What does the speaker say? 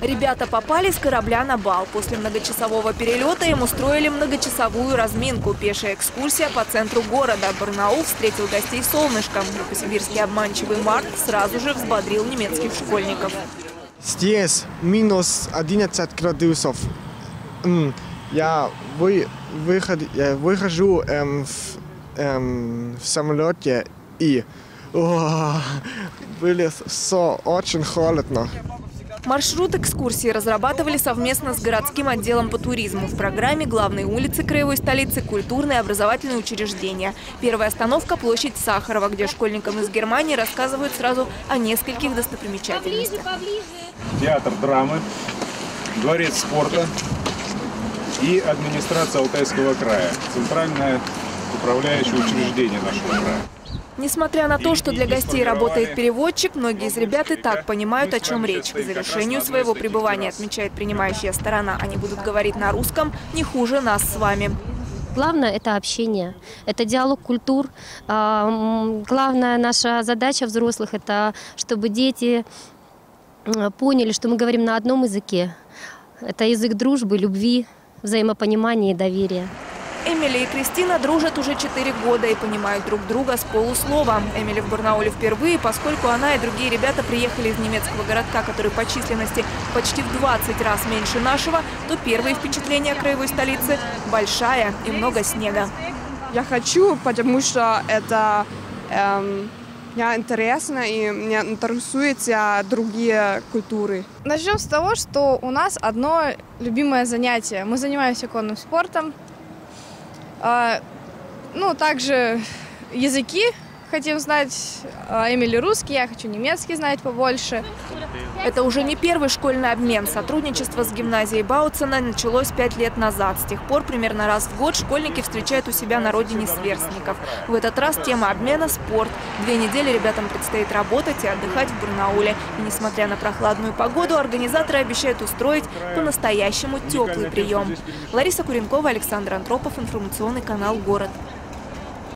Ребята попали с корабля на бал. После многочасового перелета им устроили многочасовую разминку. Пешая экскурсия по центру города. Барнаул встретил гостей солнышком. Сибирский обманчивый март сразу же взбодрил немецких школьников. Здесь минус 11 градусов. Я выхожу в самолете и... Было все очень холодно. Маршрут экскурсии разрабатывали совместно с городским отделом по туризму. В программе главные улицы краевой столицы, культурные и образовательные учреждения. Первая остановка – площадь Сахарова, где школьникам из Германии рассказывают сразу о нескольких достопримечательностях. Театр драмы, дворец спорта и администрация Алтайского края. Центральное управляющее учреждение нашего края. Несмотря на то, что для гостей работает переводчик, многие из ребят и так понимают, о чем речь. К завершению своего пребывания, отмечает принимающая сторона, они будут говорить на русском не хуже нас с вами. Главное – это общение, это диалог культур. Главная наша задача взрослых – это чтобы дети поняли, что мы говорим на одном языке. Это язык дружбы, любви, взаимопонимания и доверия. Эмили и Кристина дружат уже 4 года и понимают друг друга с полуслова. Эмили в Барнауле впервые, поскольку она и другие ребята приехали из немецкого городка, который по численности почти в 20 раз меньше нашего, то первые впечатления краевой столицы – большая и много снега. Я хочу, потому что это мне интересно и меня интересуют другие культуры. Начнем с того, что у нас одно любимое занятие. Мы занимаемся конным спортом. Также языки хотим знать. Эмили русский, я хочу немецкий знать побольше. Это уже не первый школьный обмен. Сотрудничество с гимназией Баутцена началось 5 лет назад. С тех пор примерно раз в год школьники встречают у себя на родине сверстников. В этот раз тема обмена – спорт. 2 недели ребятам предстоит работать и отдыхать в Барнауле. И несмотря на прохладную погоду, организаторы обещают устроить по-настоящему теплый прием. Лариса Куренкова, Александр Антропов, информационный канал «Город».